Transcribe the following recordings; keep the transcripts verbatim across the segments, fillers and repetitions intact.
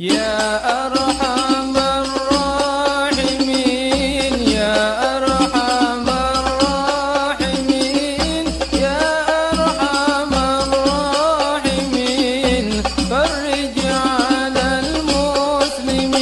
يا أرحم الراحمين يا أرحم الراحمين يا أرحم الراحمين فرج على المسلمين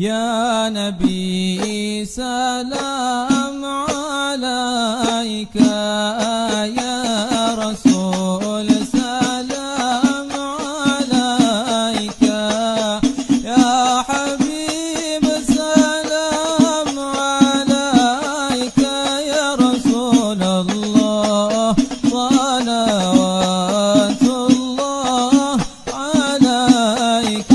يا نبي سلام عليك، يا رسول سلام عليك، يا حبيب سلام عليك، يا رسول الله صلوات الله عليك.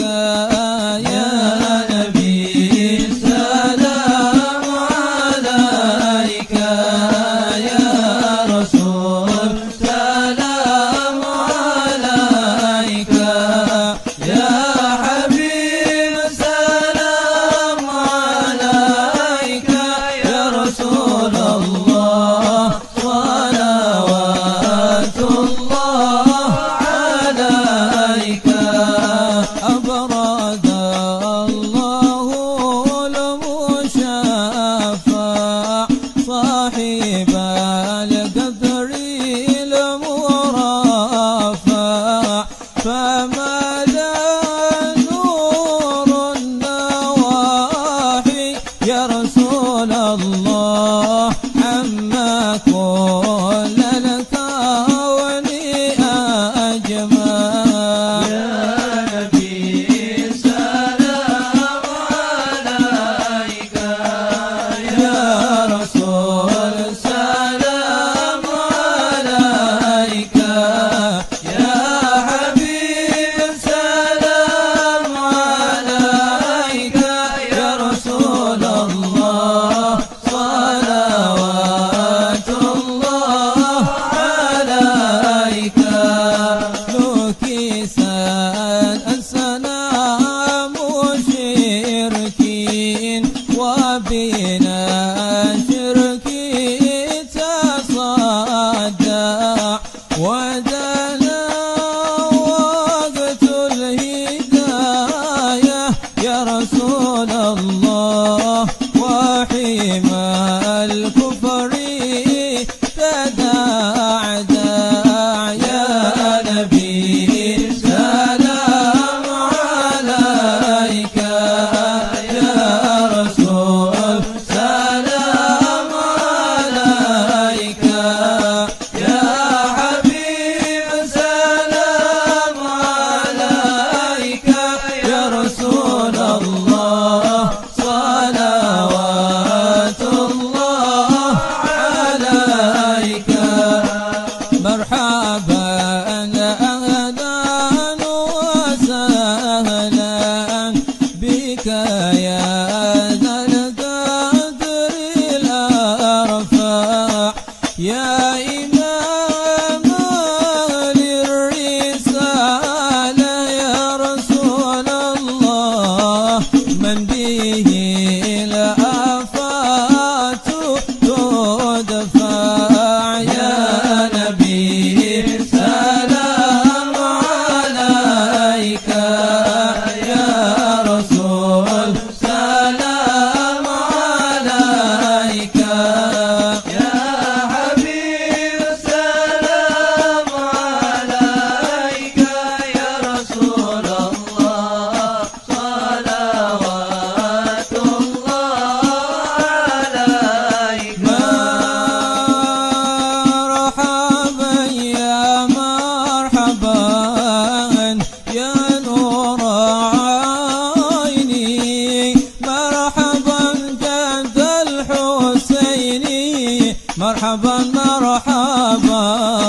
مرحبا مرحبا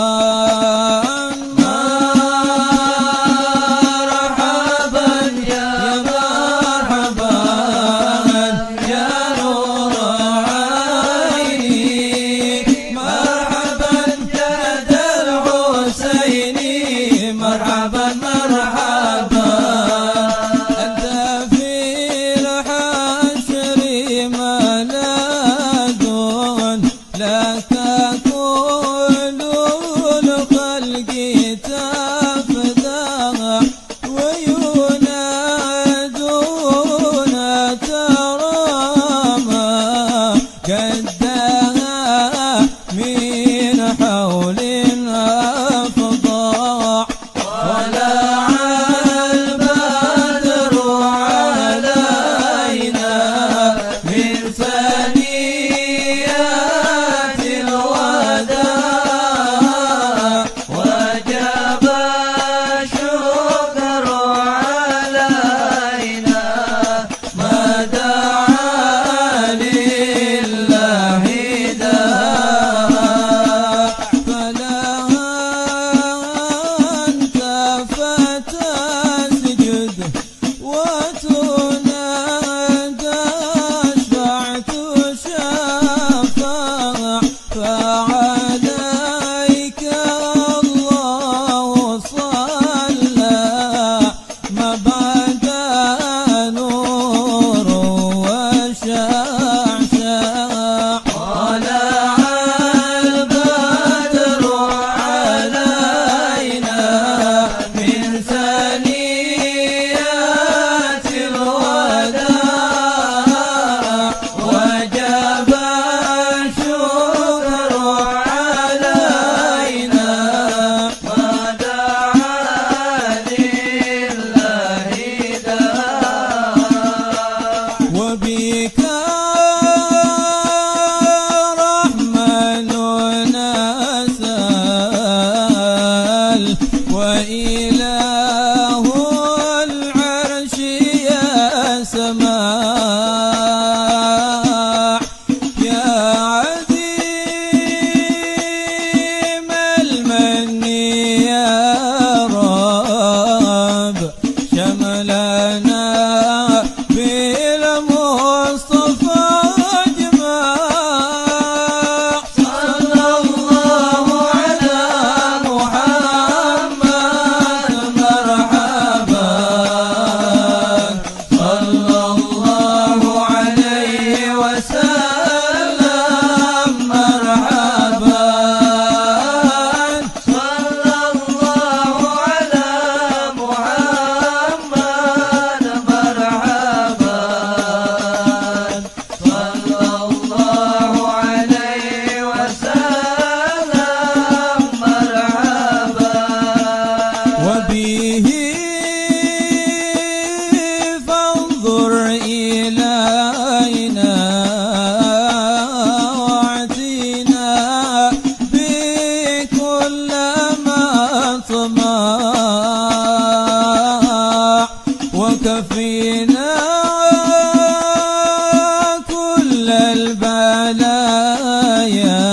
الآية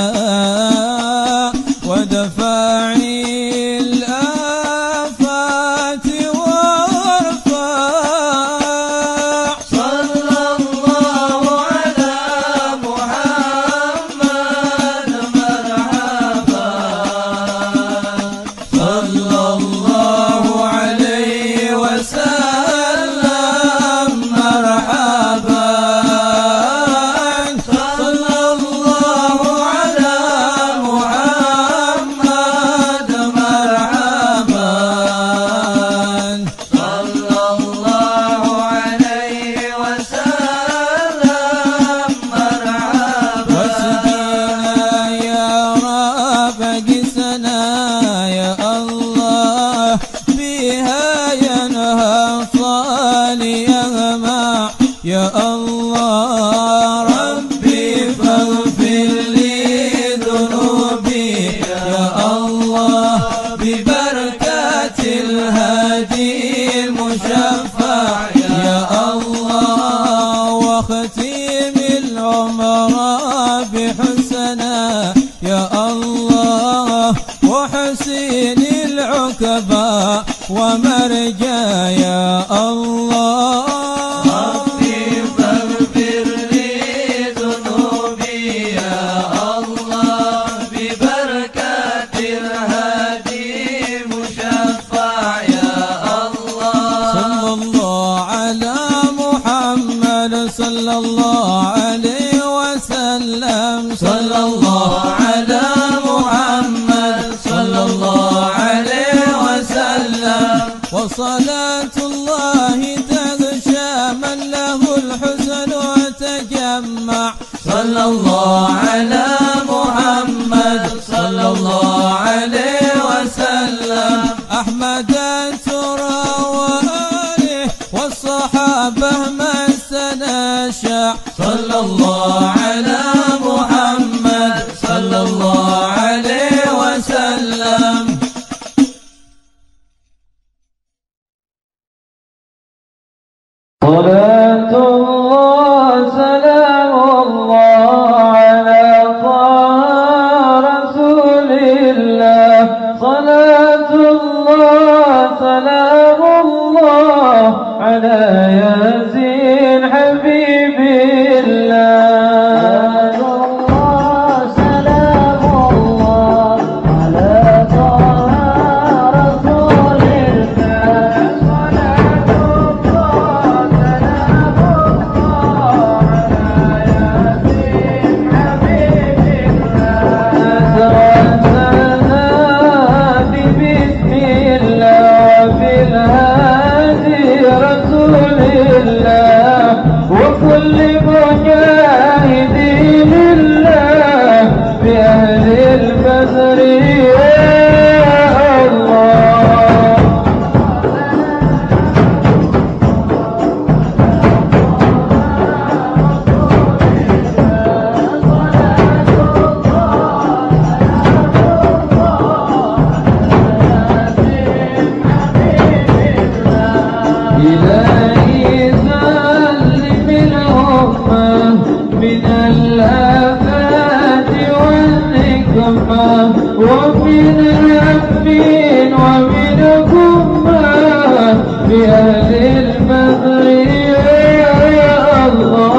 ودفاعي الآفات وارفع. صلى الله على محمد مرحبا، صلى الله عليه وسلم مرحبا. يا الله ربي فاغفر لي ذنوبي، يا الله ببركة الهادي المشفع، يا الله واختم العمر بحسنا، يا الله وحسن العقبى ومرجى، يا الله صلى الله عليه وسلم. صلى الله على محمد صلى الله عليه وسلم. وصلاة الله تغشى من له الحسن وتجمع، صلى الله على محمد صلى الله عليه وسلم. أحمد ترى وآله والصحابة من سنشع، صلى الله على محمد صلى الله عليه وسلم. صلاة الله سلام الله على رسول الله، صلاة الله سلام الله على ياسين حبيب الله. ومن الهم ومن الكربة بأهل البذر يا الله.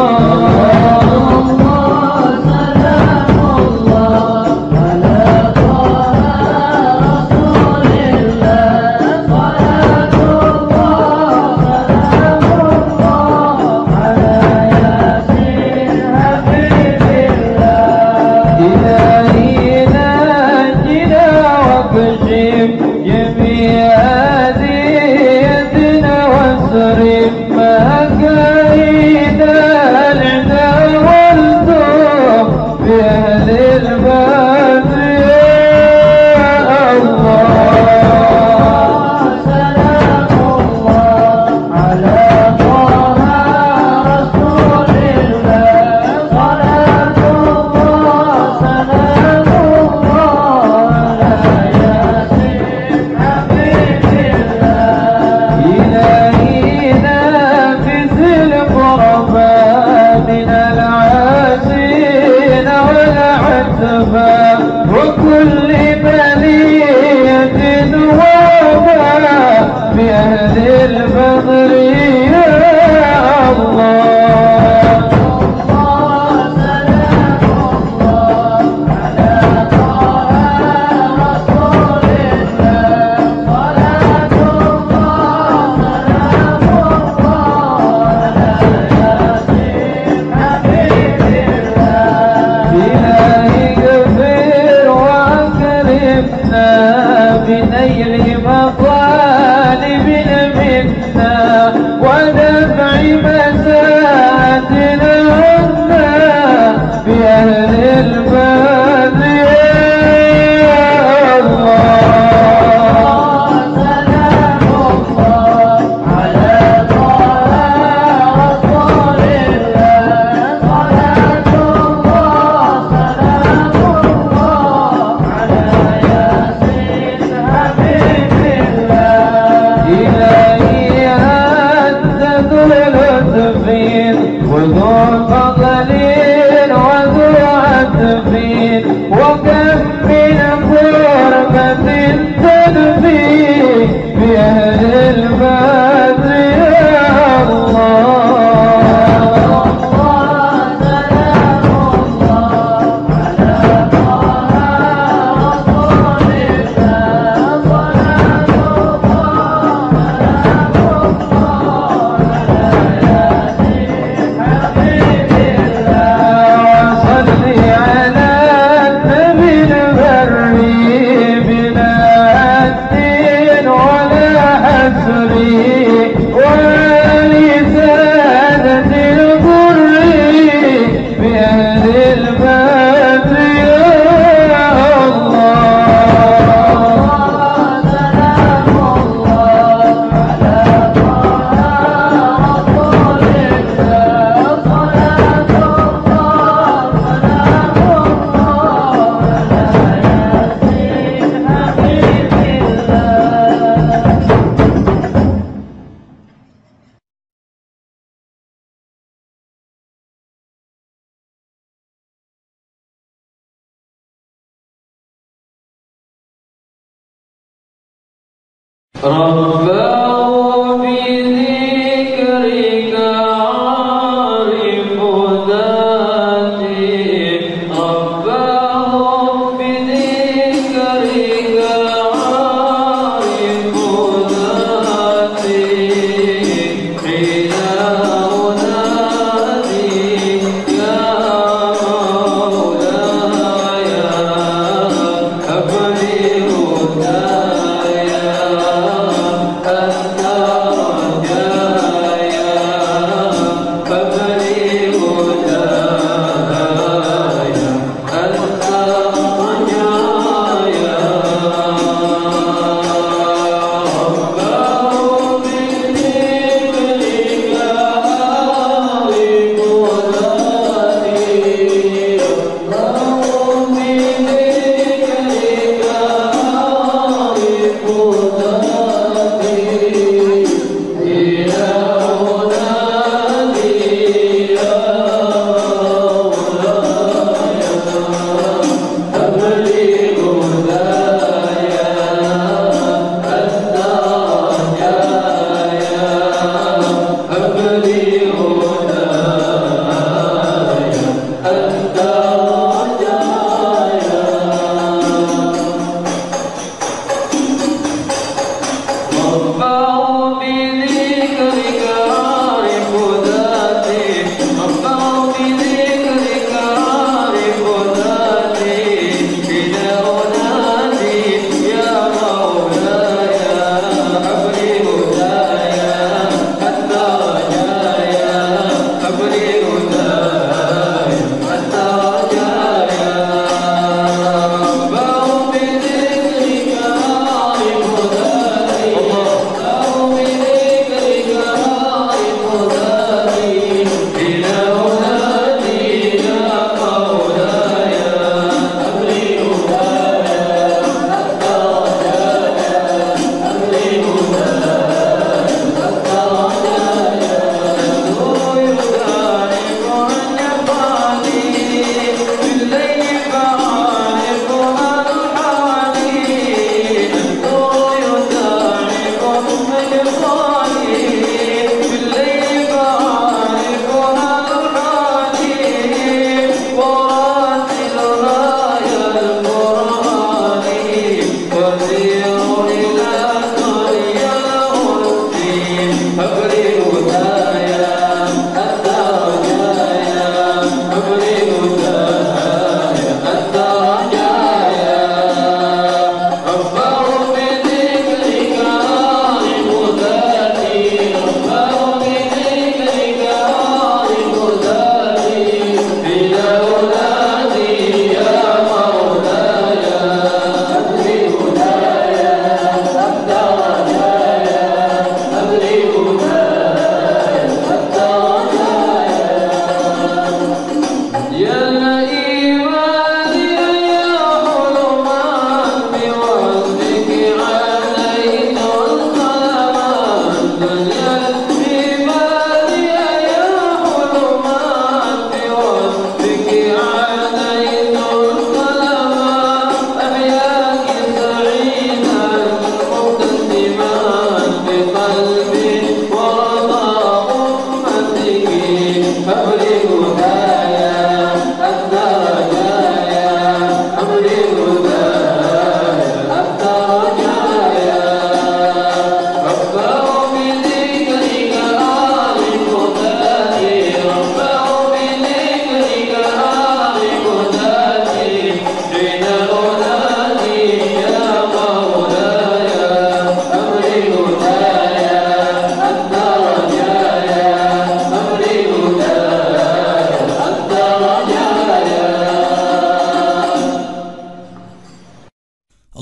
ذهبا وكل بلية ذهبا بأهل الفضل يا الله. Uh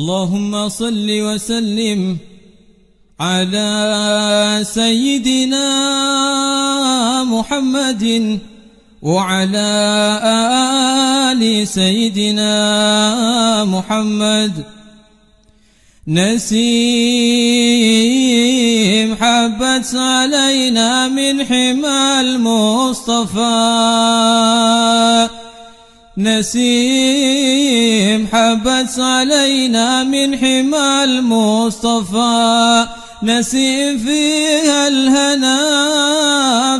اللهم صل وسلم على سيدنا محمد وعلى آل سيدنا محمد. نسيم حبت علينا من حمى المصطفى، نسيم حبت علينا من حمى المصطفى، نسيم فيها الهنا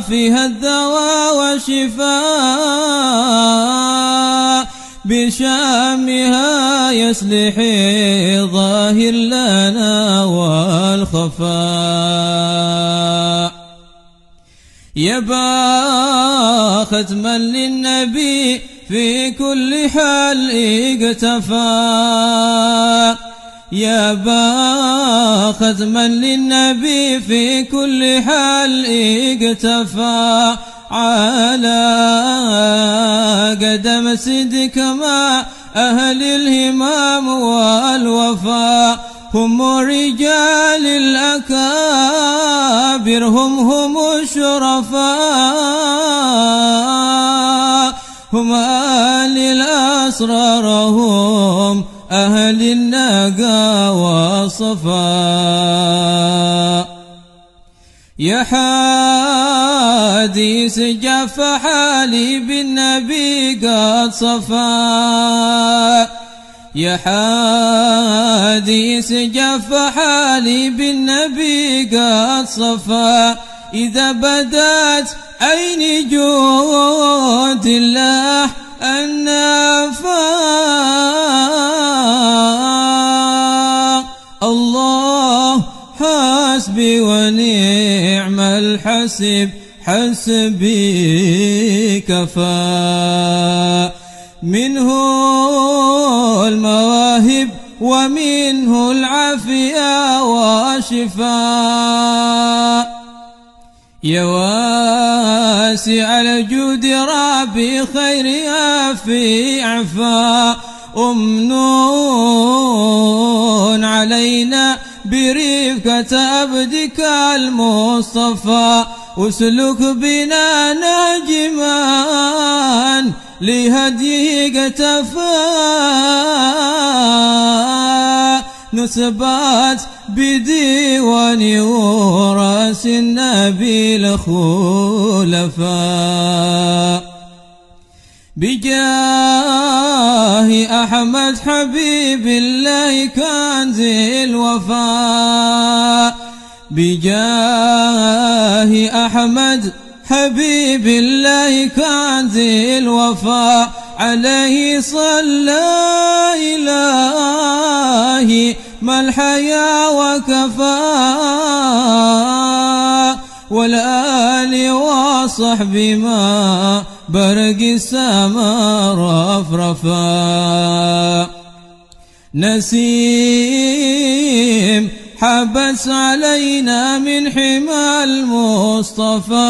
فيها الدواء والشفاء، بشامها يسلح الظاهر لنا والخفاء. يبا ختما للنبي في كل حال اقتفى، يبا ختما للنبي في كل حال اقتفى، على قدم صدق مع أهل الهمام والوفاء. هم رجال الأكابر هم هم الشرفاء، هم أهل الأسرار هم أهل النقى والصفاء. يا حاديث جف حالي بالنبي قد صفا، يا حاديث جف حالي بالنبي قد صفا، إذا بدت عين جود الله النافع. الله حسبي ونعم الحسب حسبي كفى، منه المواهب ومنه العافية والشفاء. يا واسع الجود ربي خيرها في عفا، أمنون علينا برفقة عبدك المصطفى، واسلك بنا ناجما لهديك اقتفى. نسبات بديوان وراس النبي الخلفاء، بجاه أحمد حبيب الله كنز الوفاء، بجاه أحمد حبيب الله كنز الوفاء، عليه صلى إلهي ما الحيا وكفاء، والآل وصحب ما برق السماء رفرفا. نسيم حبس علينا من حمى المصطفى،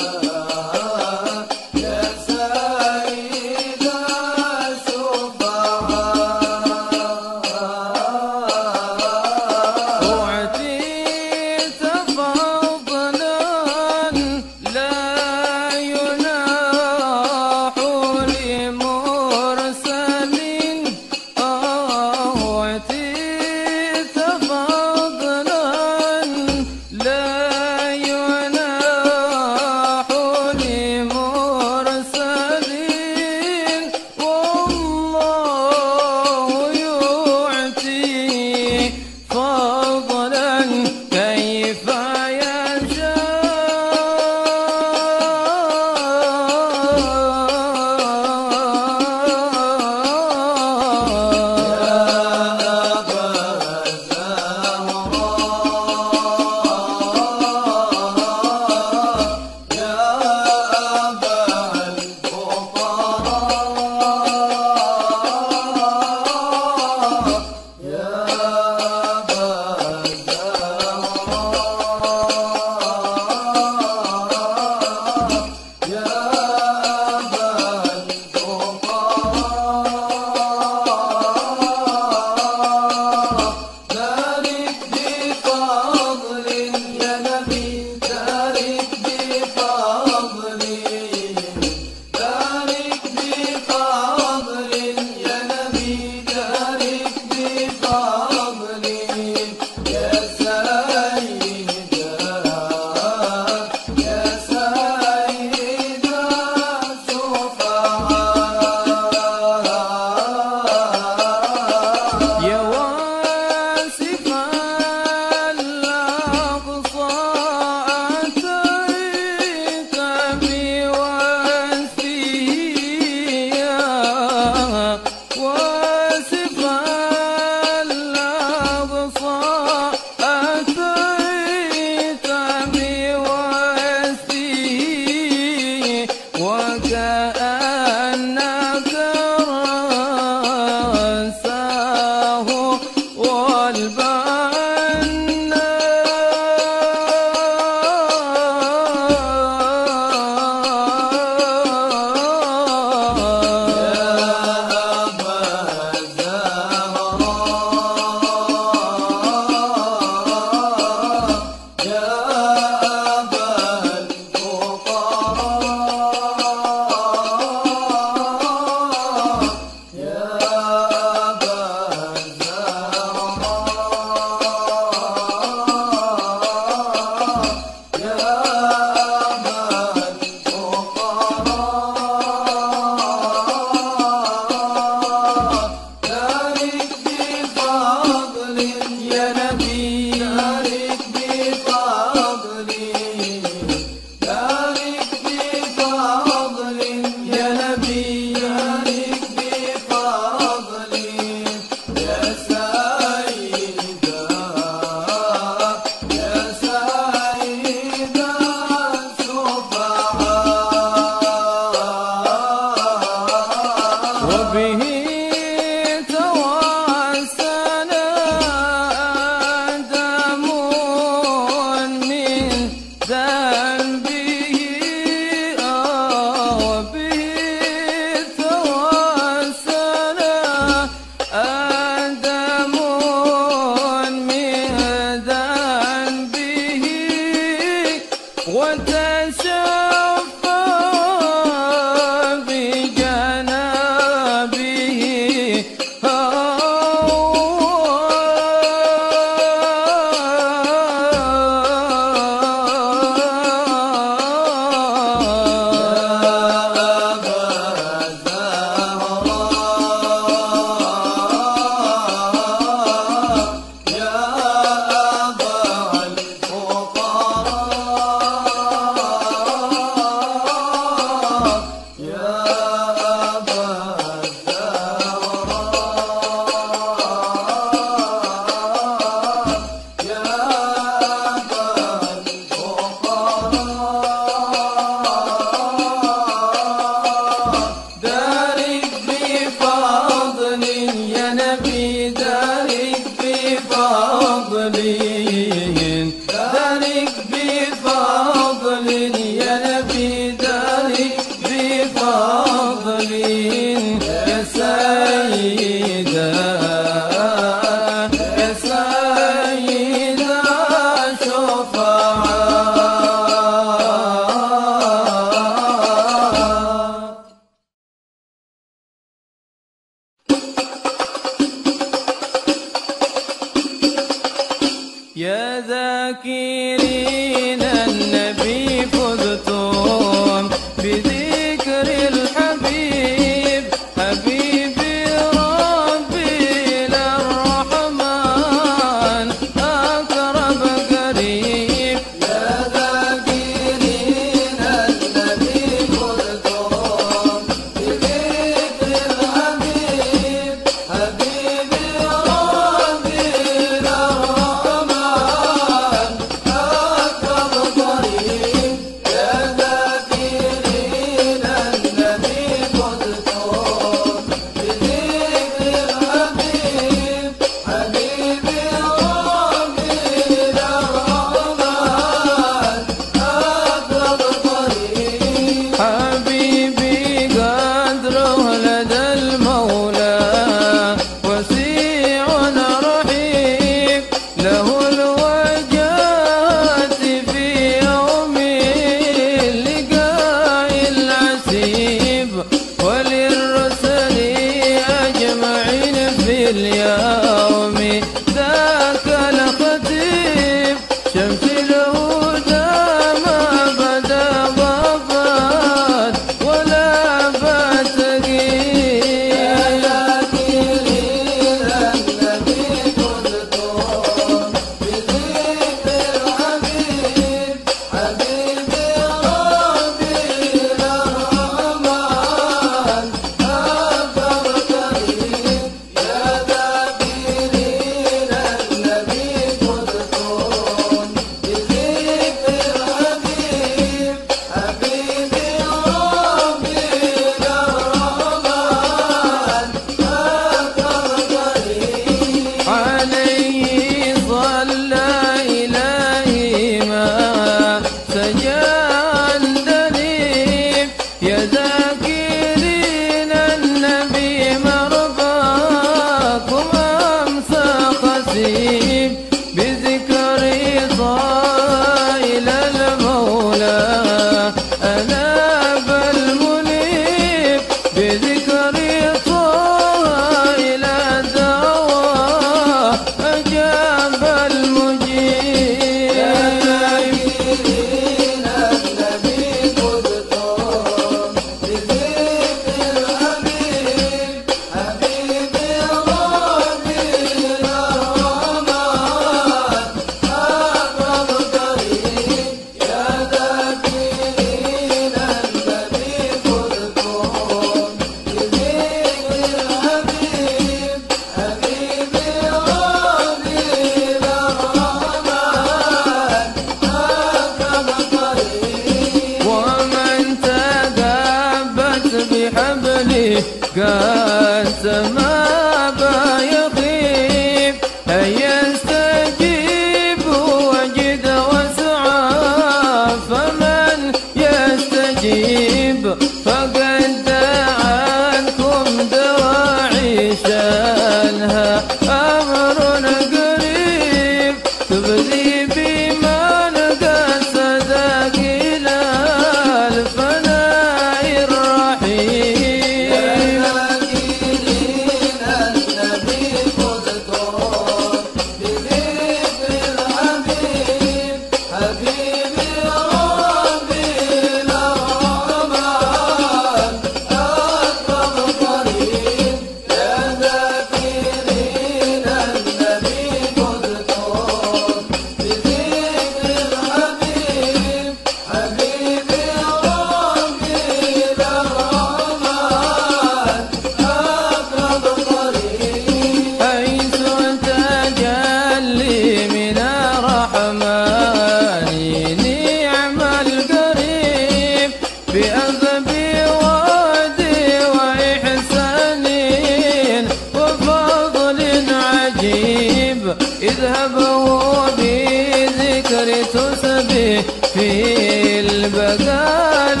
زال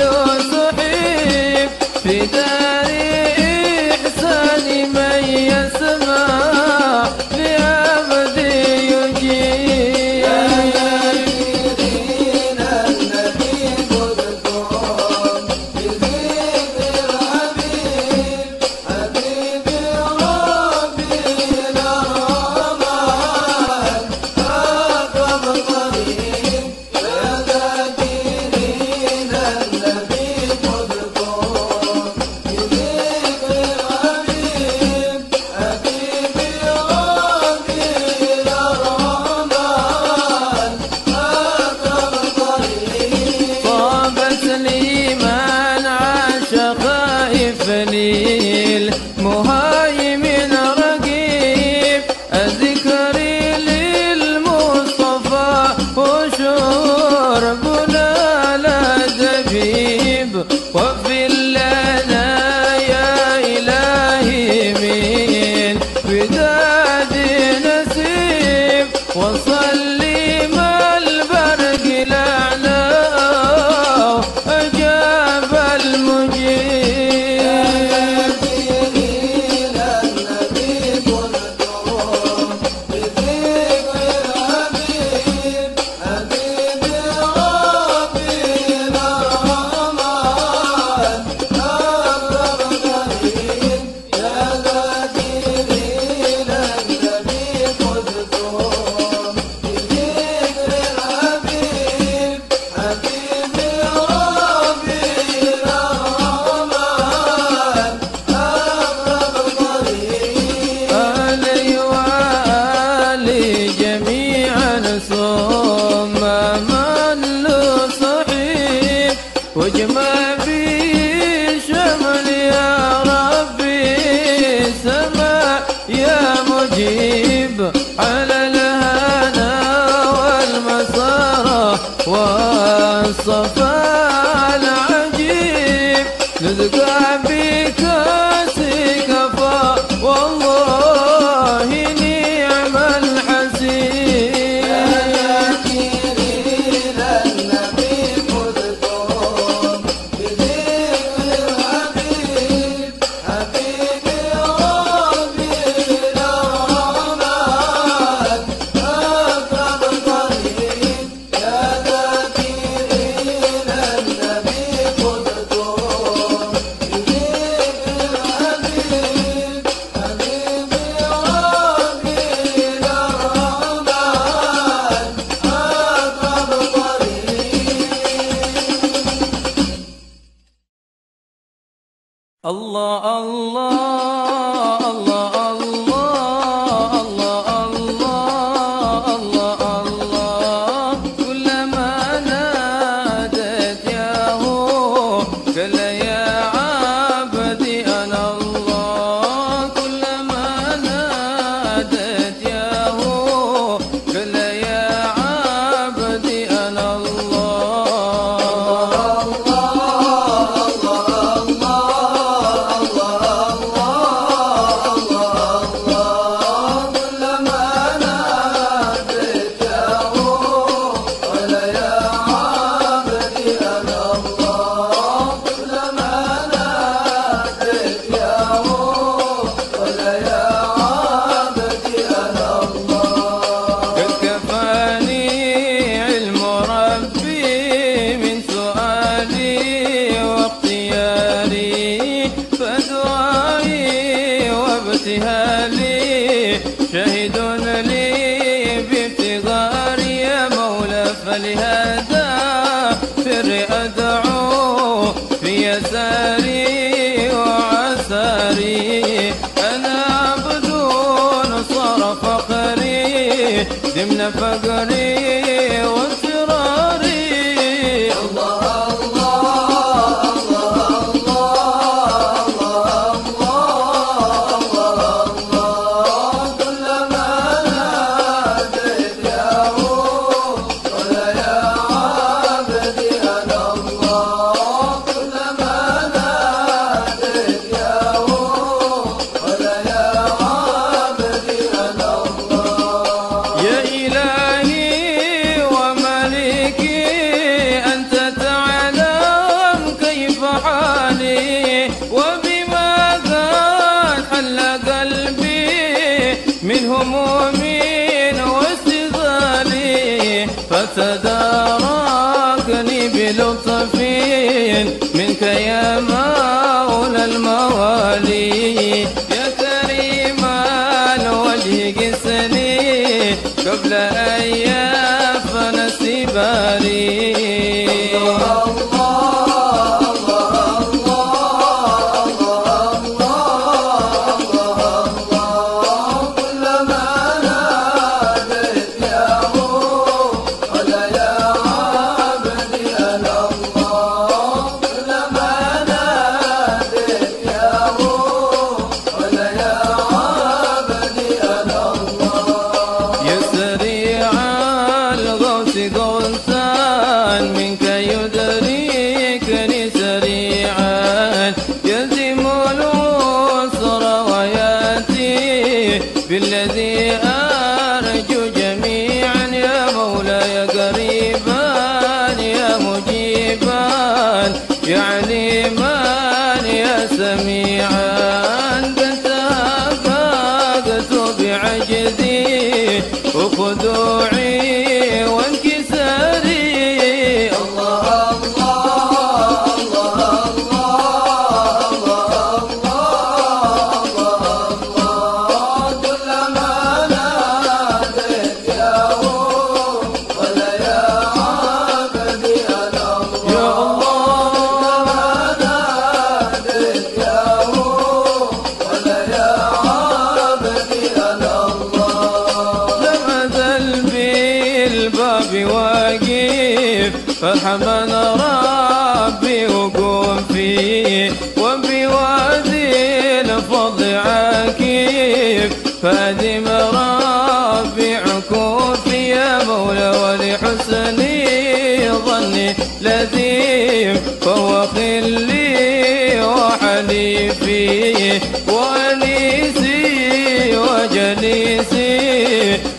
صحيح في دار إحسان من يسمع لأبد يجيب. يا نبيين النبي مذكور بذكر حبيب حبيب ربي الأرمان فاقم قريب. مهيمن رقيب الذكر للمصطفى وشربنا لزبيب. واغفر لنا يا إلهي من وداد نسيب وصلي ما البرق الأعلى أجاب المجيب. واجمع في شمل يا ربي سماء يا مجيب. على الهنا والمسارة والصفاء العجيب نذكى بكاسك فا والله نعم الحسيب. Allah, Allah, Allah, Allah, Allah, Allah, Allah, Allah. كلما نادت يا هو قال يا عبدي أنا الله. كلما نادت يا هو قال يا عبدي أنا الله. Allah المستلطفين منك يا مولى الموالي، يا كريم الوجه قسني قبل أن يفن السبالي. بالذي أرجو جميعا يا مولاي قريبا يا مجيبا يا عليما يا سميعا، تسابقت بعجزي وخضوعي وانكساري. الله فحمد ربي وقوم فيه، وبوادي الفضل عكيف فادم ربي عكوفي يا مولى، ولحسني ظني لذيذ فهو خلي وحليفي، وانيسي وجليسي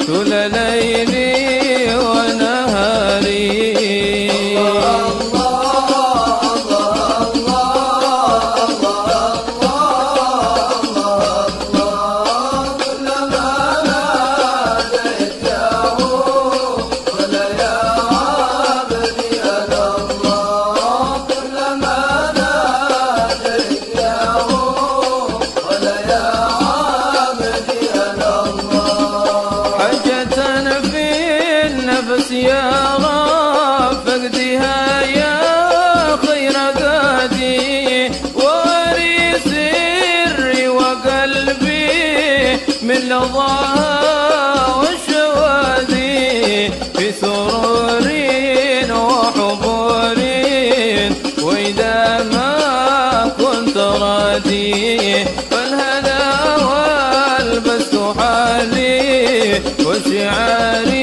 طول ليلي ونهاري. يا رب فقدها يا خير قادي، واري سري وقلبي من لظاها والشوادي، في سرور وحبور وإذا ما كنت رادي، فالهدى والبس حالي وشعاري.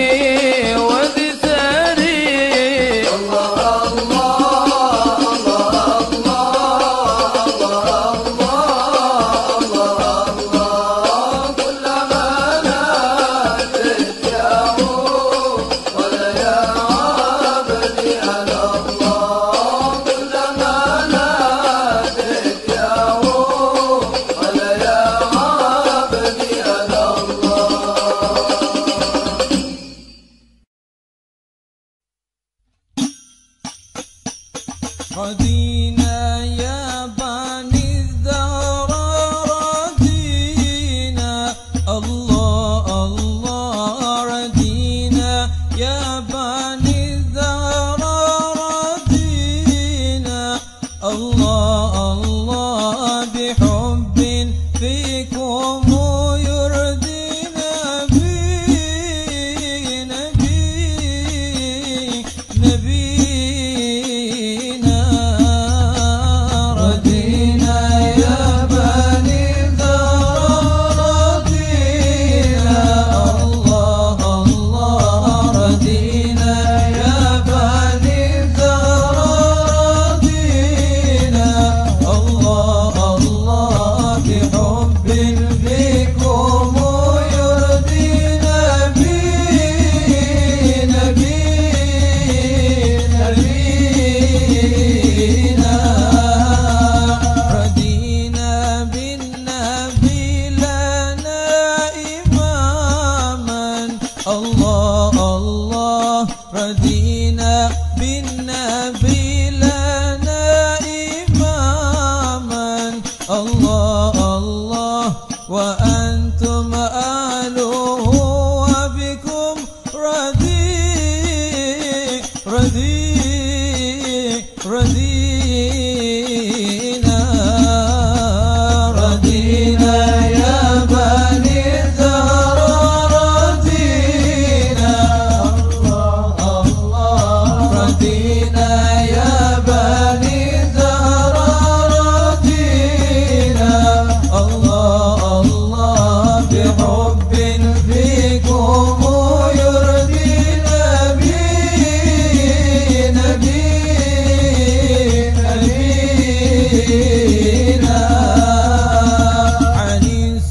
نبينا رضينا رضينا يا بني الزهراء رضينا الله الله رضينا يا بني الزهراء رضينا الله الله بحب فيكم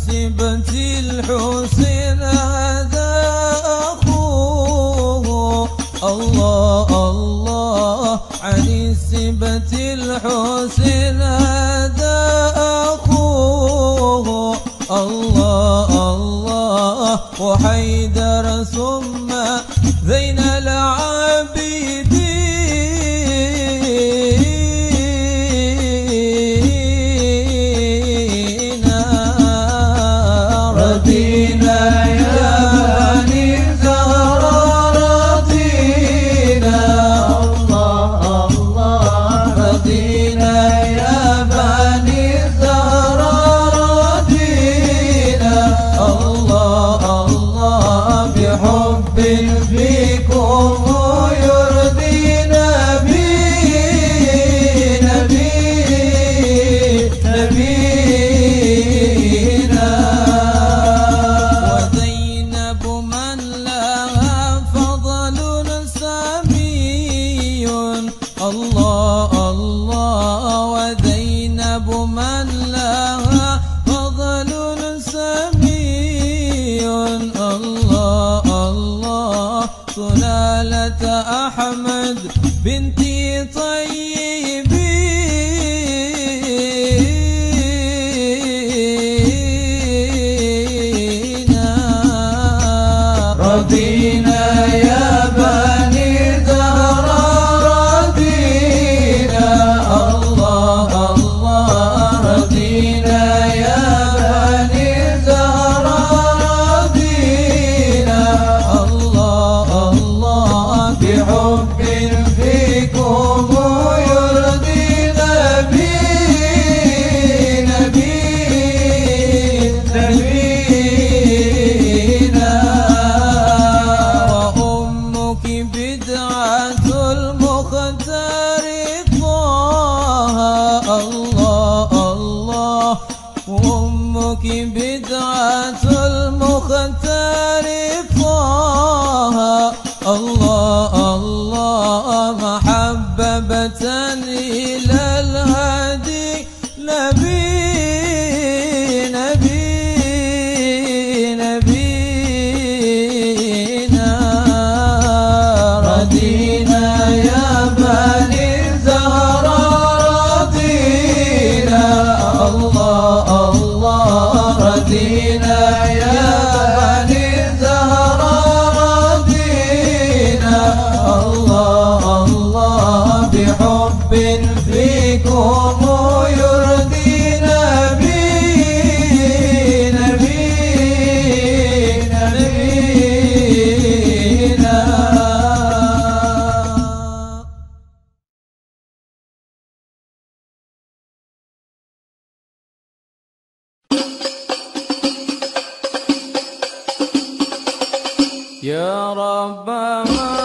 نسبة الحسين هذا أخوه الله الله وحيدر ثم زين العابدين رضينا يا بني الزهراء رضينا الله الله وزينب من لها فضل سمي الله الله سلالة أحمد بنت طيبين رضينا يا بني وأمك بدعة المختار طه الله الله محببة إلى الهادي نبي نبي نبينا رضينا يا بني الزهراء رضينا الله الله رضينا يا بني الزهراء رضينا الله الله بحب فيكم يرضينا بينا بينا بينا. يا ربنا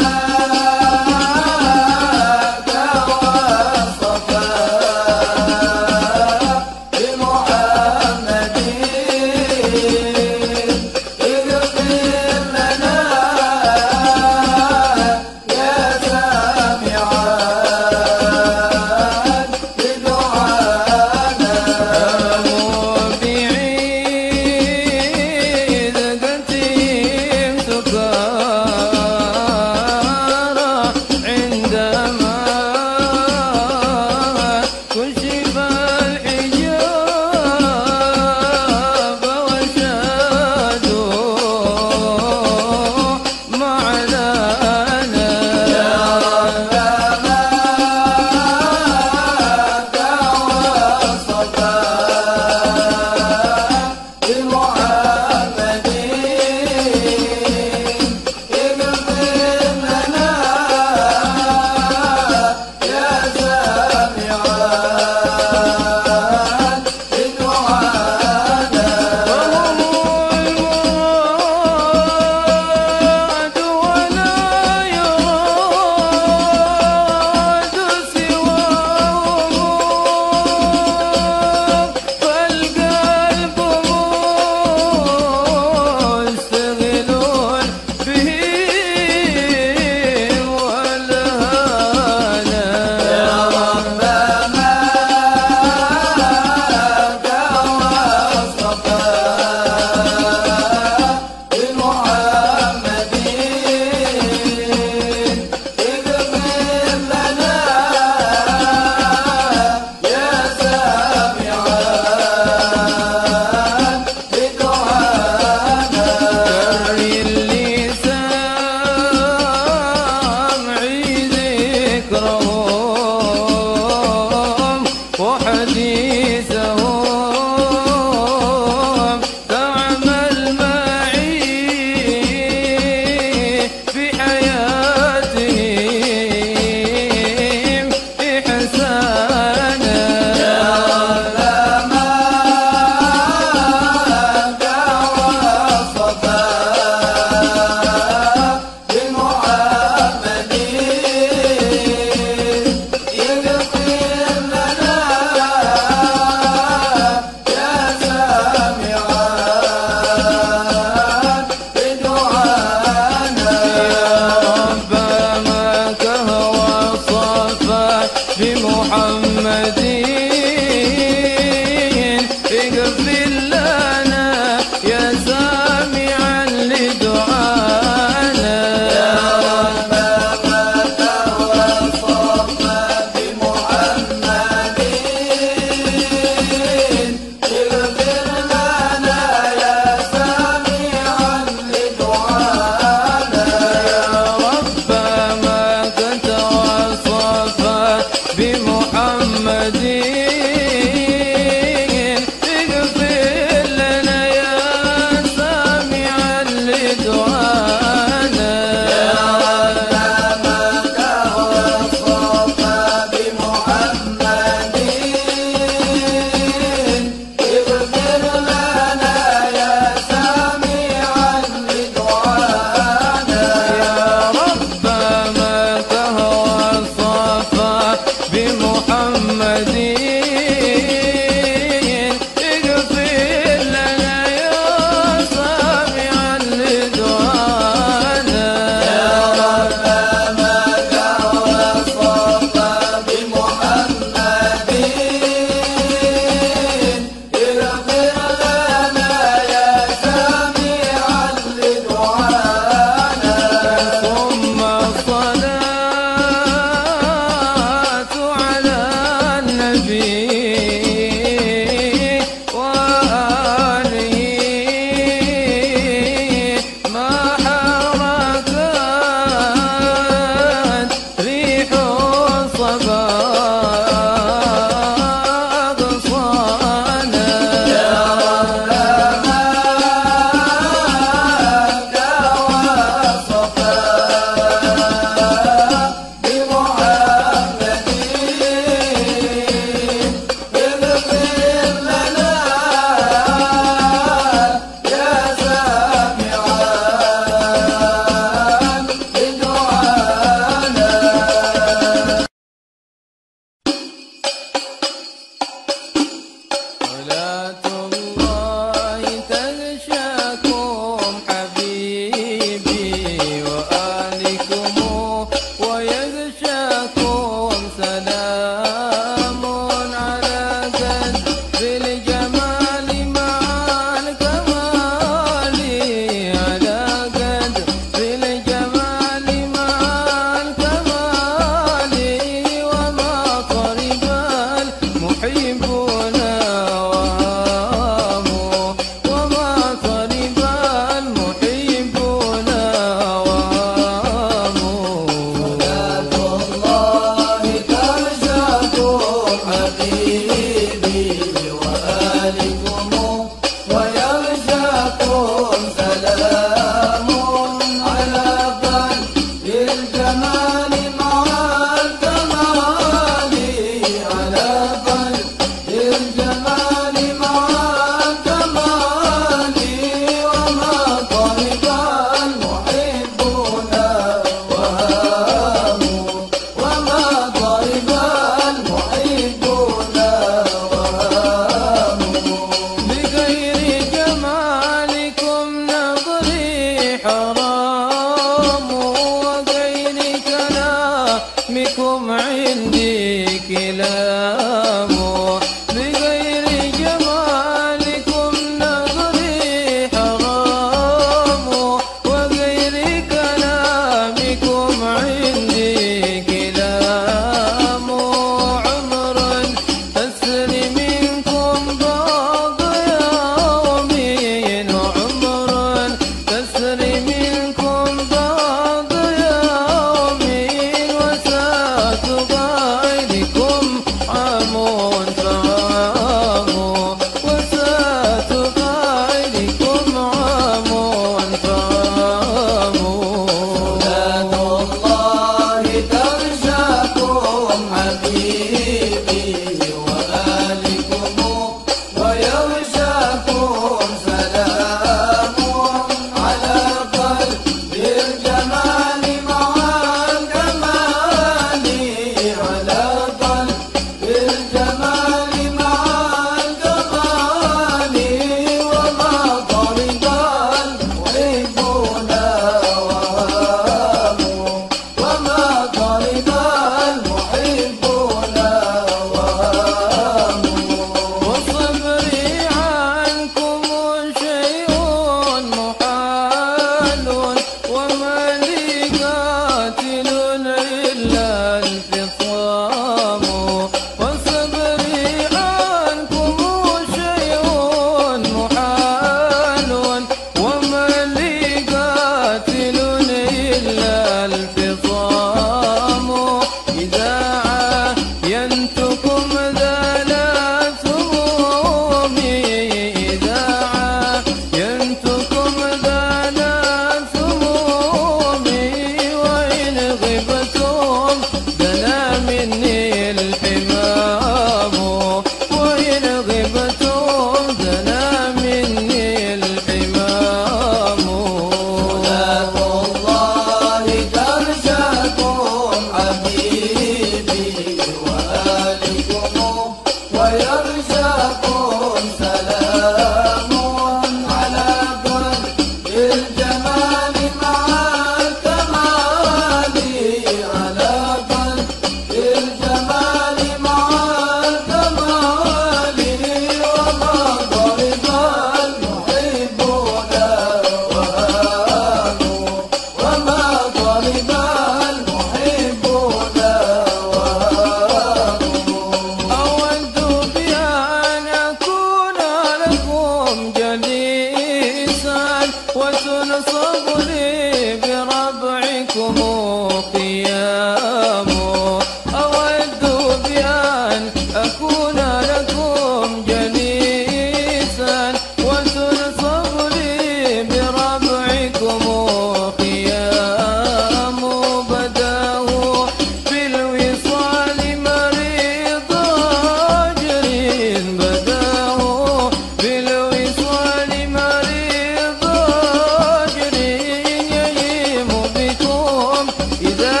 إذا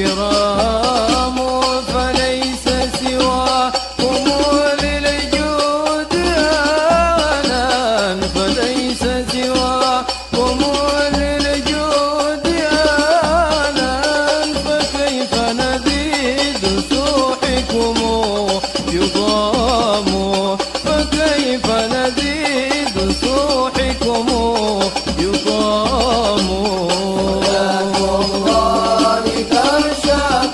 الكرام فليس سواكم للجود أعلان، فليس سواكم للجود أعلان، فكيف نبيذ سوحكم يضام، فكيف نبيذ سوحكم يضام. Shut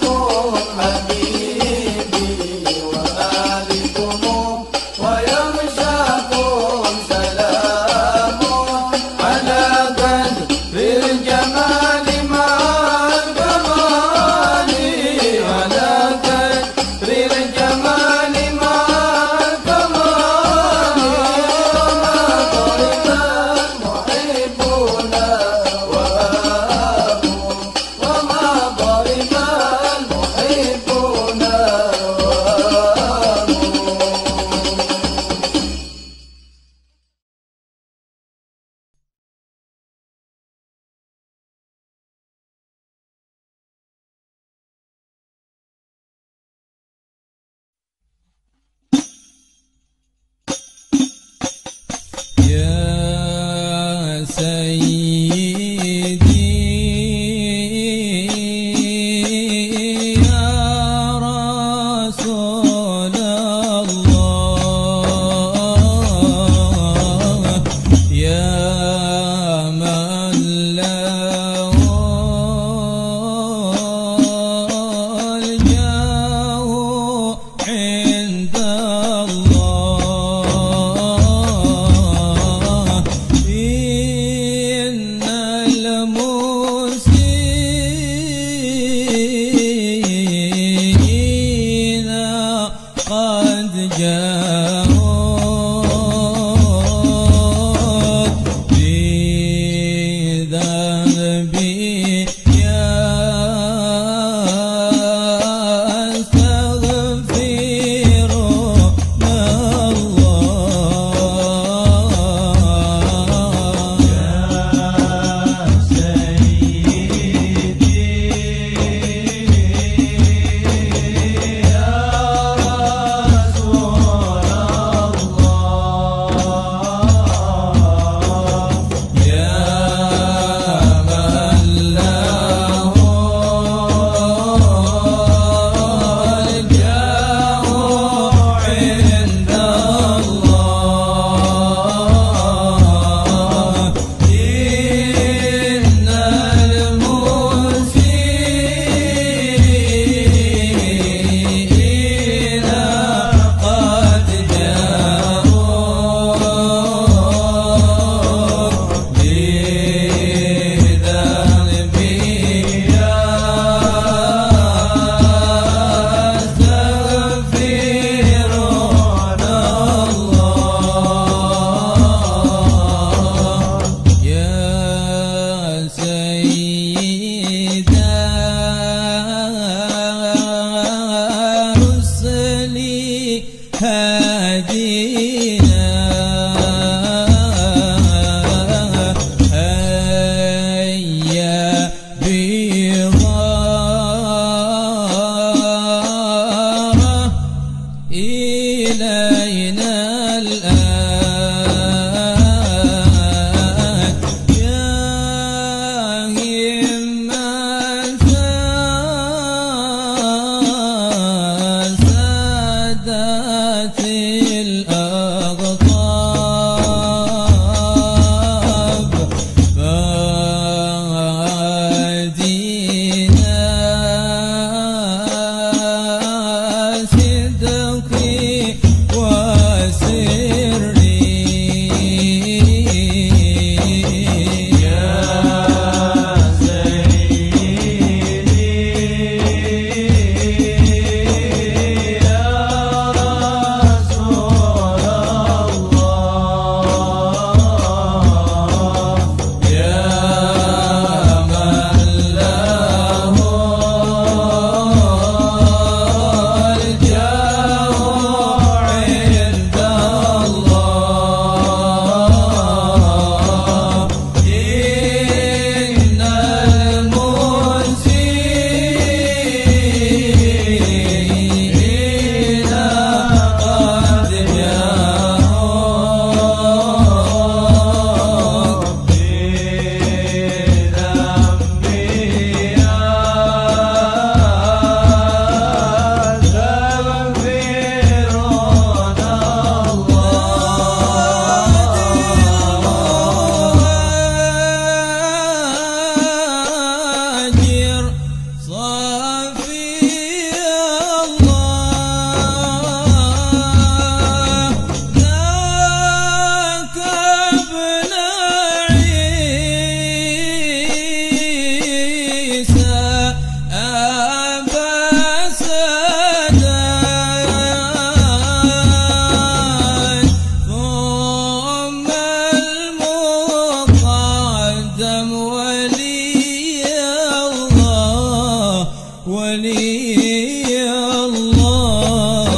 ولي الله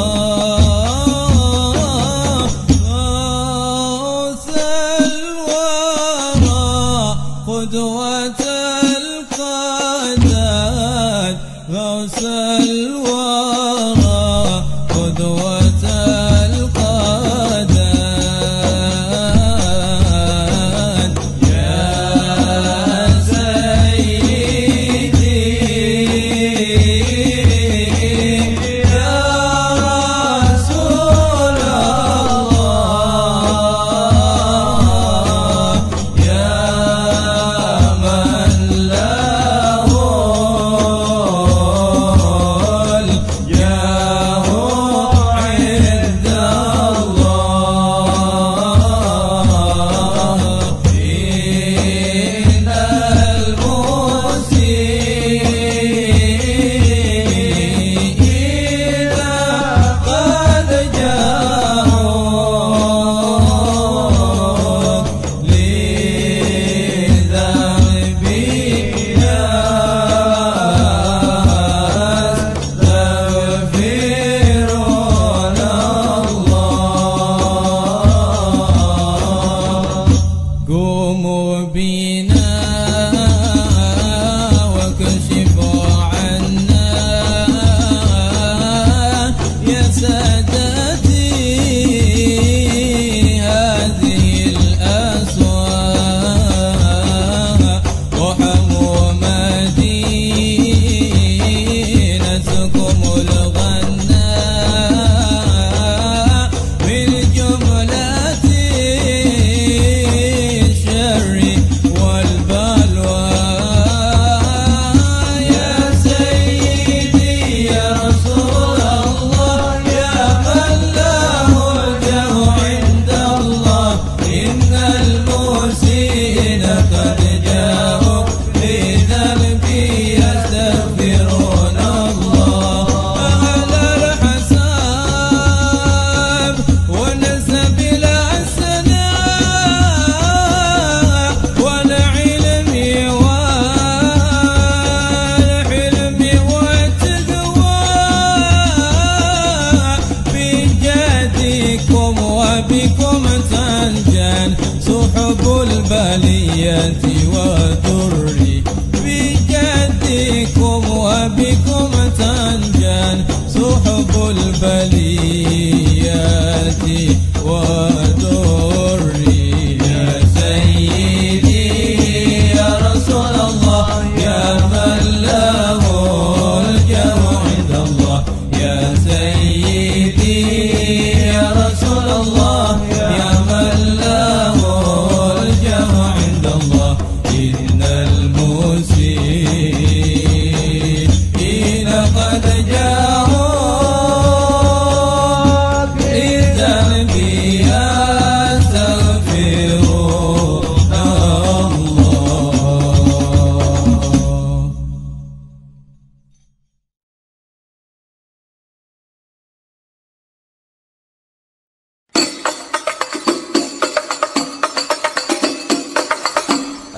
غوث الورى قدوة القادات غوث الورى قدوة وذري بجدكم وبكم تنجن سحب البليات وذري يا سيدي يا رسول الله يا من له الجمع عند الله يا سيدي يا رسول الله يا من له الجمع عند الله إن المسيئين قد جاءوا بالذنب يستغفرون الله.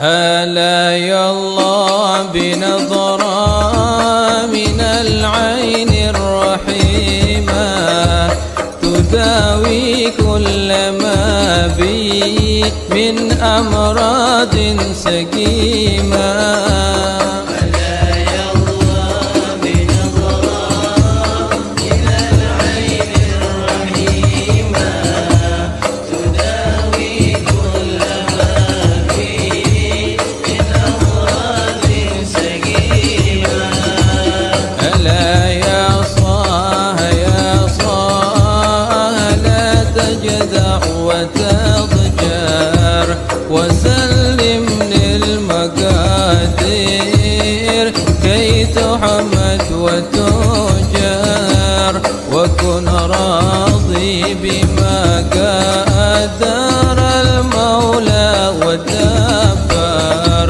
ألا يالله بنظرة من العين الرحيمة تداوي كل ما بي من أمراض سقيمة. وكن راضي بما قدر المولى ودبر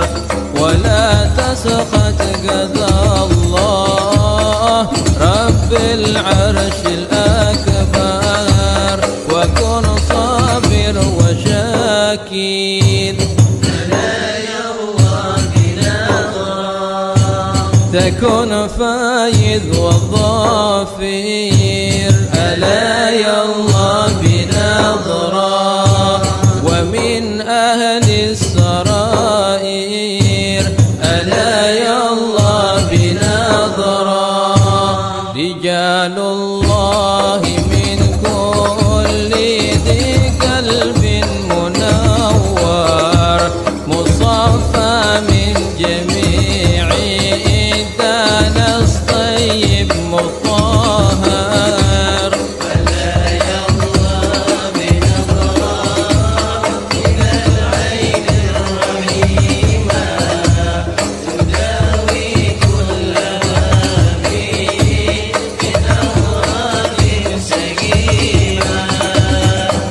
ولا تسخط قضى الله رب العرش الأكبر وكن صابر وشاكر ألا يرضى بنظرة تكن فايز والعيد والظافير. ألا يا الله بنظرة ومن أهل السرائر. ألا يا الله بنظرة رجال الله من كل ذي قلب منور مصفى من جميع الدنس الطيب مطهر. ألا يا الله بنظرة إلى العين الرحيمة تداوي كل وباء بنظرة سقيمة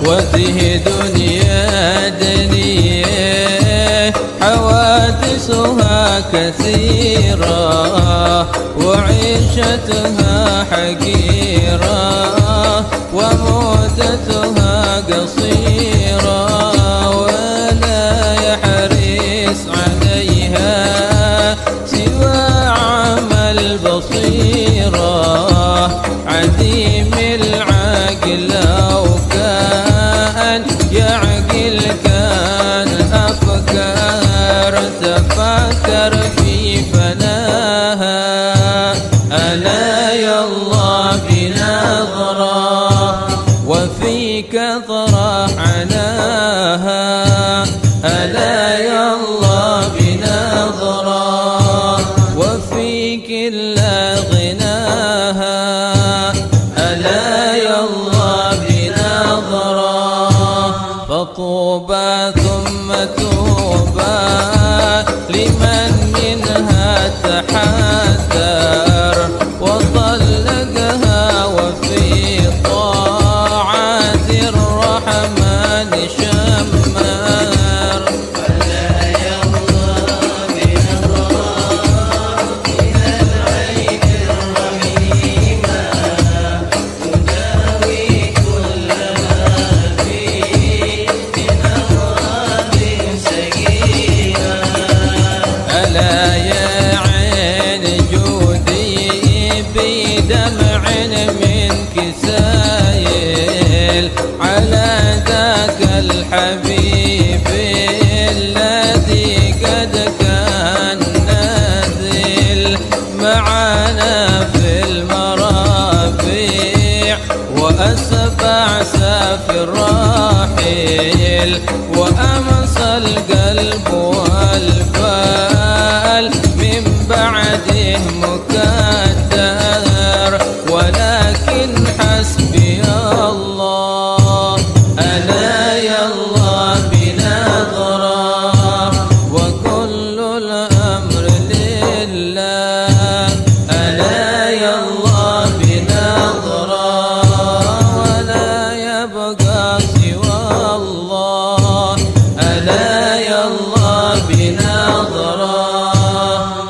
وتهد دنيا دنيا حوادثها كثيرة وعيشتها حقيرة ومدتها قصيرة ولا يحرص عليها سوى عمل بصيرة عديم العقل أو كان يعقل كان أفكار تفكر في فناها. ألا يا الله بنظرة وفي كثرة عناها. ألا يا الله بنظرة وفي كلا غناها. ألا يا الله بنظرة فطوبى ثم توبى لمن منها تحاتى وطلقها وفي طاعة الرحمن شمر. ألا يا الله بنظرة إلى العين الرحيمة تداوي كل ما فيه من أمراض سقيمة. ألا يا عين جودي بدمع من كسائل على ذاك الحبيب الذي قد كان نازل معنا في المرابع وأسبع ساف الراحل وأمسى القلب والبال من بعده مكدر. ولكن حسبي الله. ألا يا الله بنظرة وكل الأمر لله. ألا يا الله بنظرة ولا يبقى سوى الله. ألا يا الله بنظرة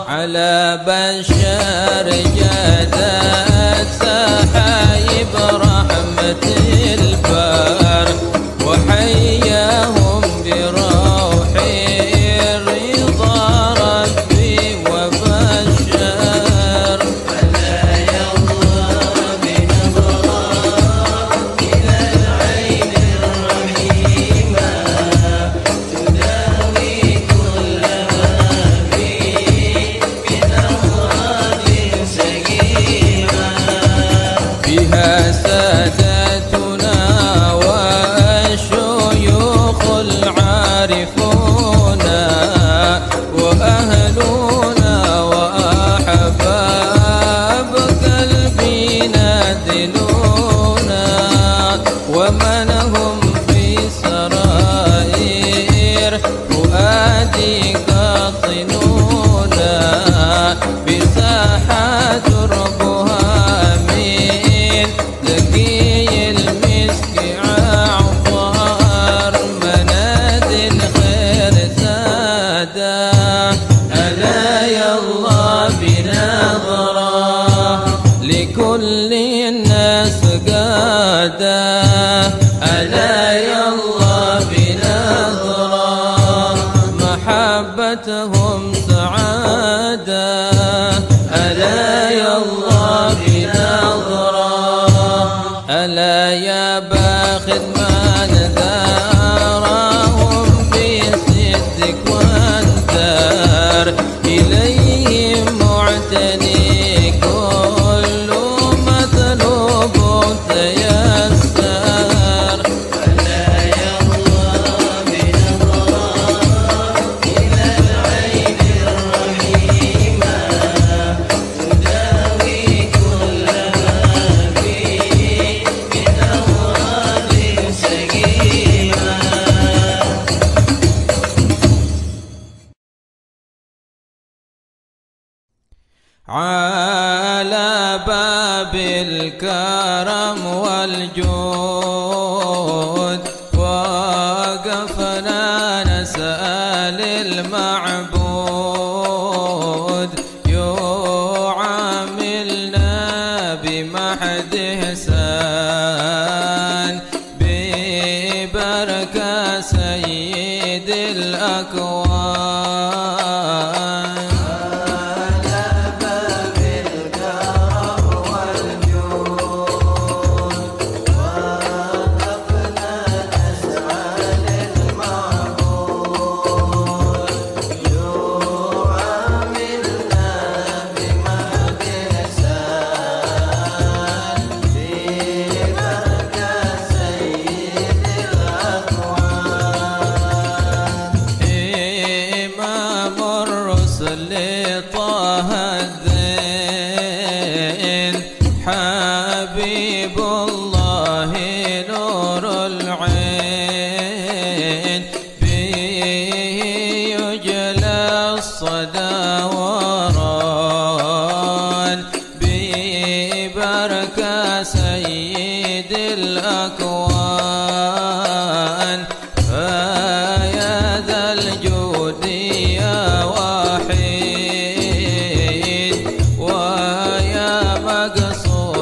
على بشر جداد سحايب رحمة البار وحياهم بروح رضا ربي وبشر. ألا يا الله بنظرة إلى العين الرحيمة تداوي كل ما فيه من أمراض سقيمة. فيها سادتنا والشيوخ العارفون وأهلنا وأحباب قلبي نادلونا ومن هم في سرائر فؤادي قاطنونا بساحات لكل الناس قادة. ألا يا الله بنظرة محبتهم سعادة. ألا يا الله على باب الكرم والجود وقفنا نسأل المعبود يعاملنا بمحده سان ببركة سيد الأكوان. حبيب الله نور العين به يجلى الصدى وران ببركة سيد الأكوان. فيا ذا الجود يا وحيد ويا مقصود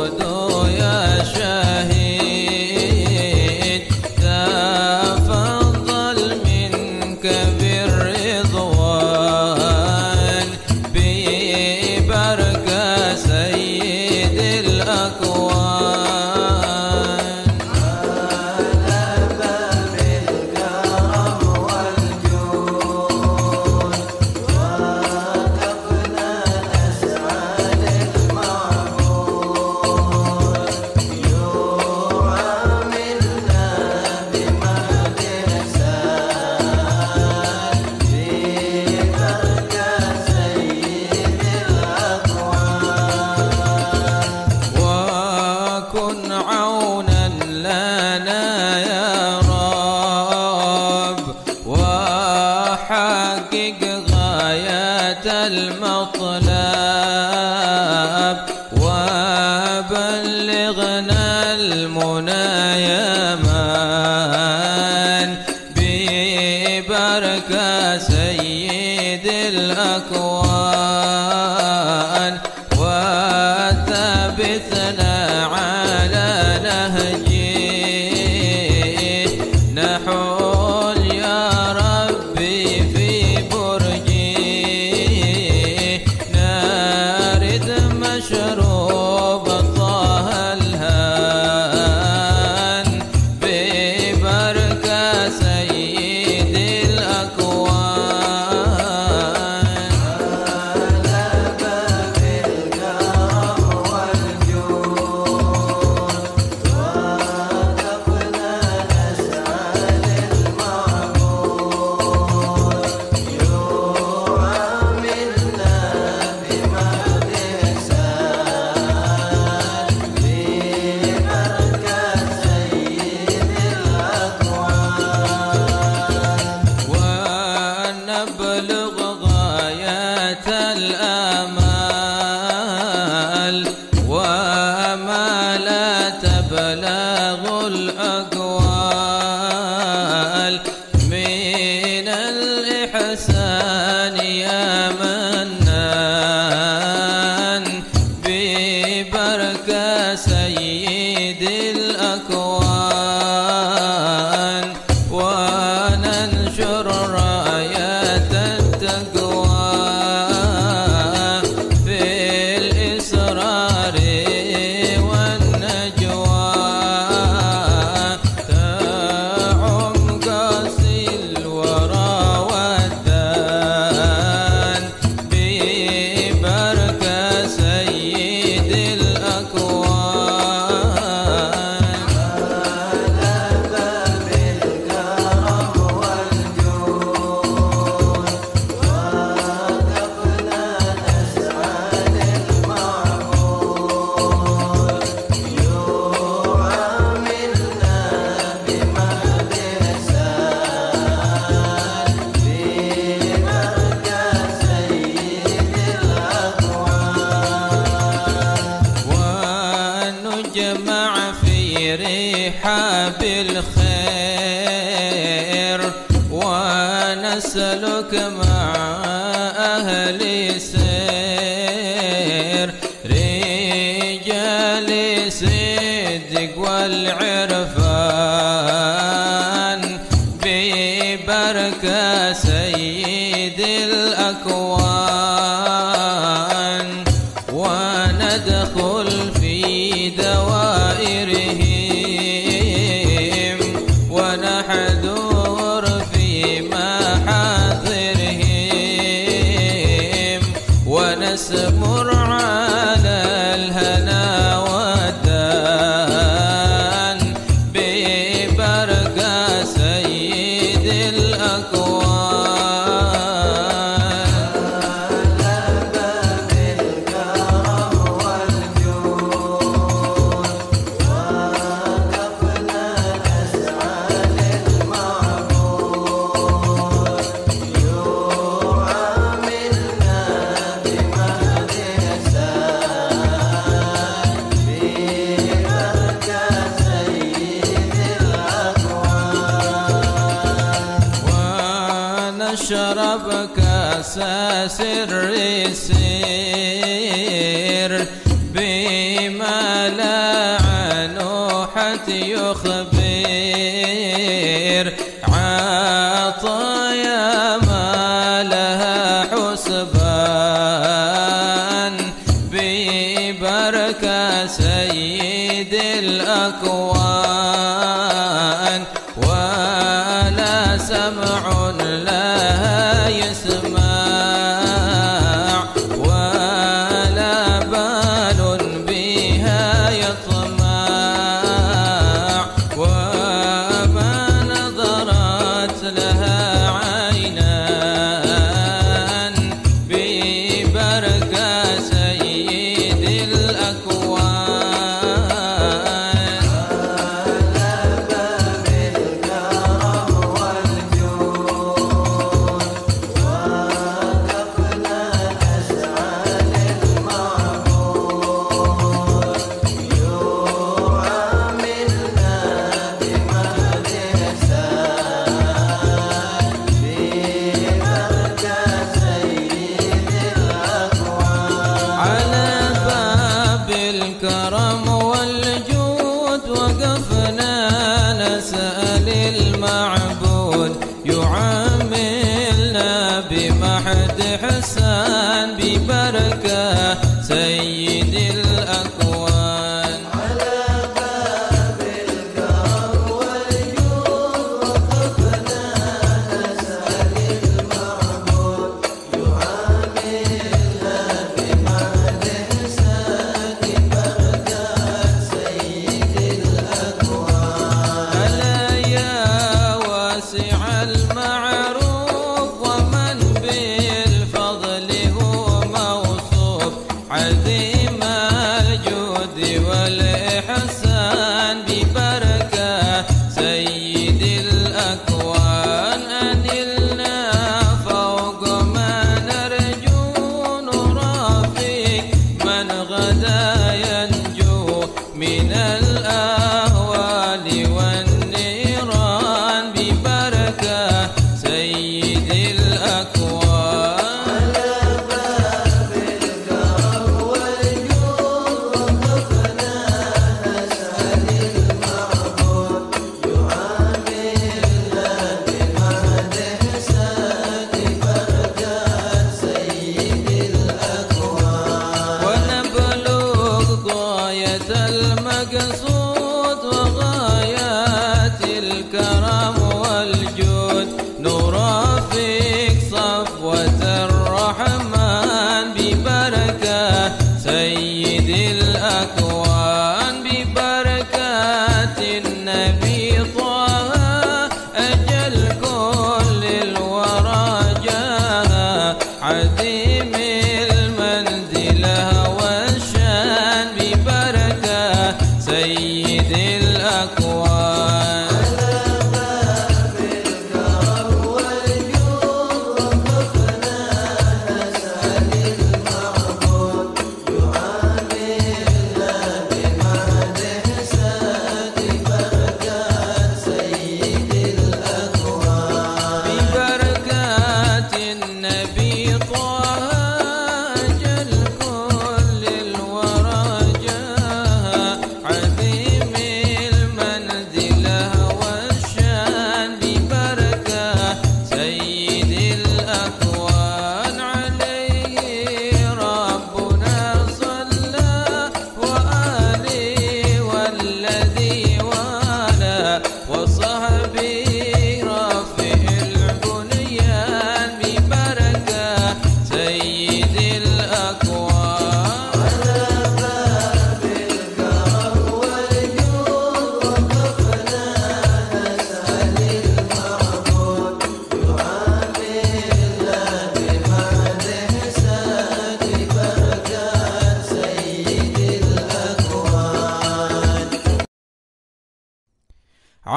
المطلب وبلغنا المنى يا من ببركة سيد الأكوان. وثبتنا على نهجه نحول يا ربي في برجه مشروب طه الهان ببركة سيد الأكوان. على باب الكرم والجود وقفنا نسأل المعبود تبلغ الأقوال من الإحسان يا منان ببركة سيد الأكوان. وننشر رايات التقوى في الإسرار والنجوى. يجمع في رحاب الخير، ونسلك مع أهل السير رجال الصدق والعرفان ببركة سيد الأكوان، وندخل في دوائرهم ونحضر في محاضرهم، ونسمر على الهنا والدان ببركة سيد الأكوان. ونشرب كأس سر السير بما لا عنه حتى يخبر، عطايا ما لها حسبان ببركة سيد الأكوان، ولا سمع لها يسمع ولا بال بها يطمع، وما نظرت لها عينان ببركة سيد الأكوان. الكرم والجود وقفنا نسأل المعبود، يعاملنا بمحد حسان ببركة سيد الأكوان. على باب الكرم والجود وقفنا نسأل المعبود، يعاملنا بمحد حسان المعروف، ومن بالفضل هو موصوف، عظيم الجود والإحسان ببركة سيد الأكوان. أنلنا فوق ما نرجو، نرافق من غدا ينجو من الأهوال والنيران ببركة سيد الأكوان. على باب الكرم والجود وقفنا نسأل المعبود، يعاملنا بمحد إحسان ببركة سيد الأكوان. ونبلغ غاية المقصود وغايات الكرم والجود، نرافق صفوة الرحمن ببركة سيد الأكوان. ببركات النبي طه أجل كل الورى جاه، عظيم المنزل والشان ببركة سيد الأكوان.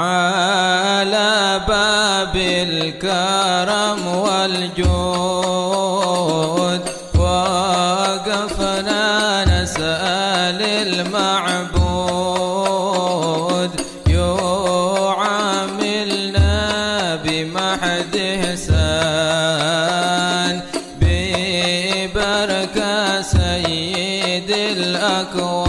على باب الكرم والجود وقفنا نسأل المعبود يعاملنا بمحده سان ببركة سيد الأكوان.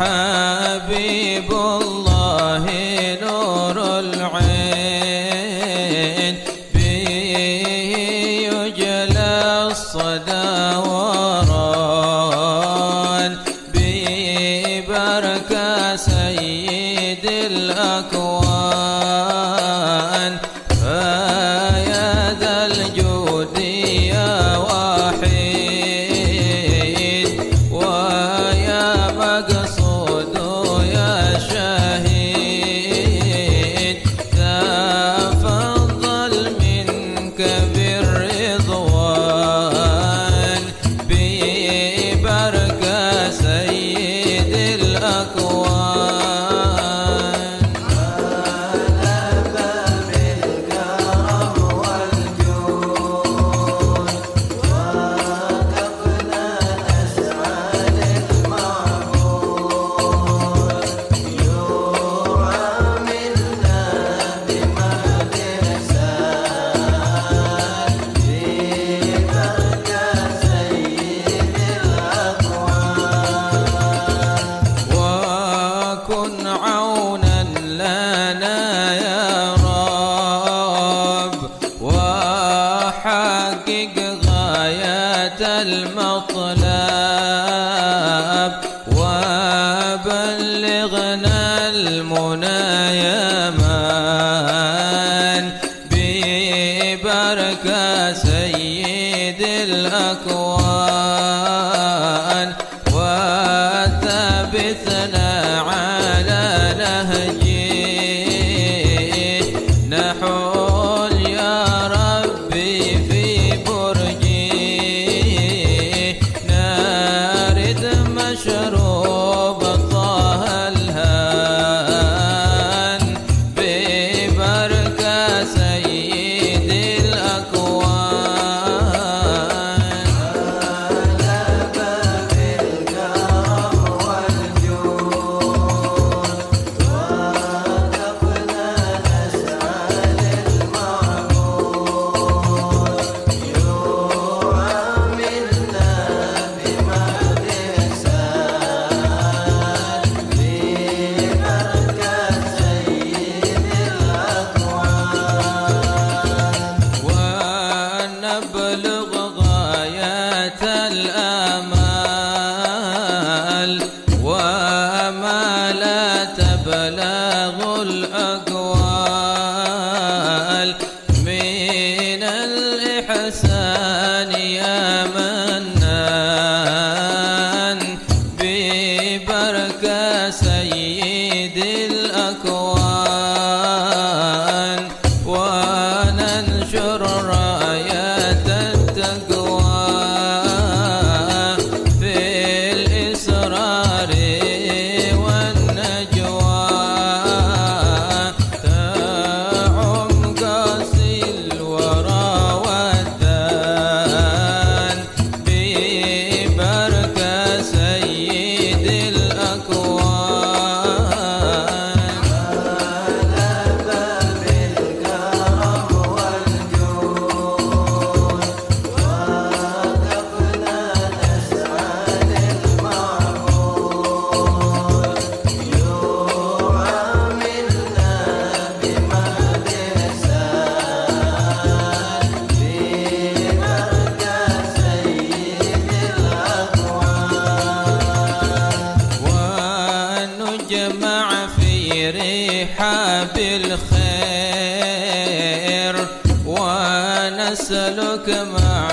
حبيب الله نور العين به يجلى الصدى وران ببركة سيد الأكوان. فيا ذا الجود يا وحيد ويا مقصود المطلب وبلغنا المنى يا من ببركة سيد الأكوان. وثبتنا على نهجه نحول يا ربي في برجه مشروب طه الهان ببركة سيد الأكوان. على باب الكرم والجود وقفنا نسأل المعبود وما لا تبلغ الأقوال من الإحسان يا منان ببركة سيد الأكوان. وننشر رايات التقوى في الإسرار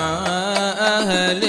الكرم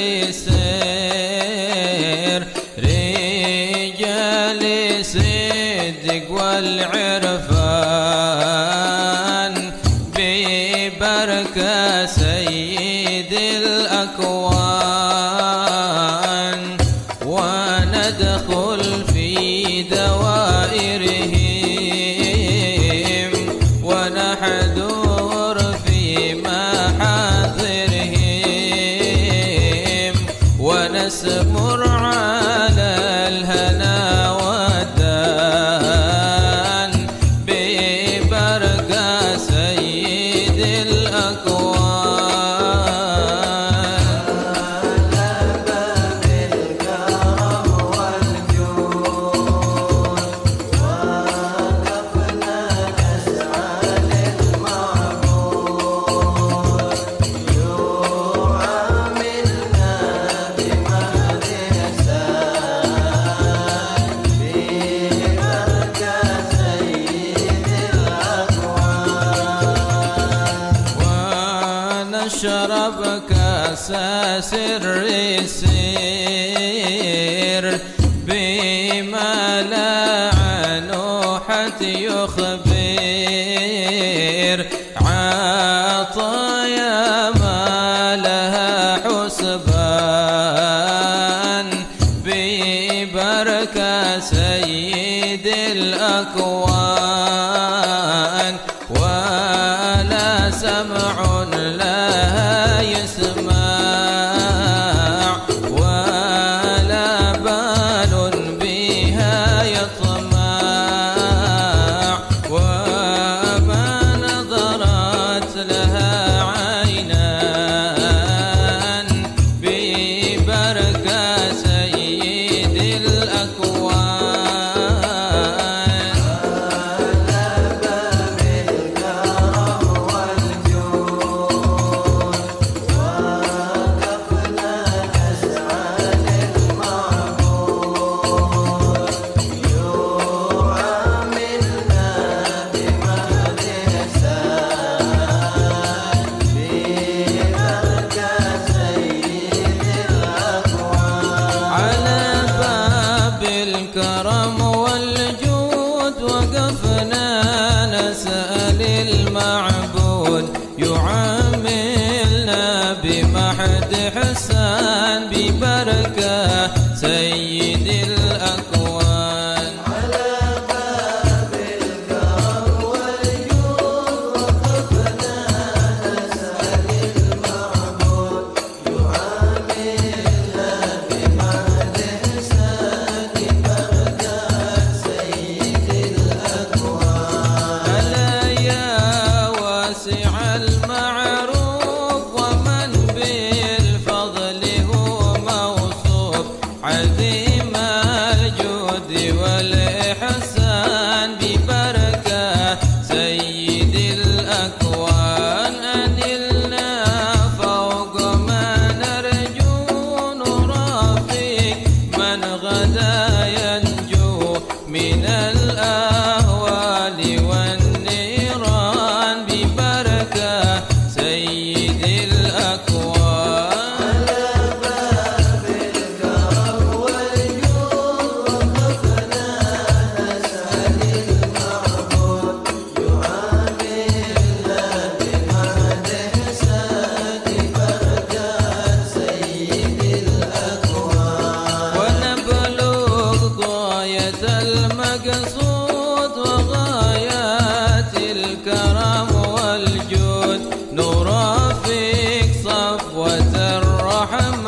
والجود نرافق صفوة الرحمة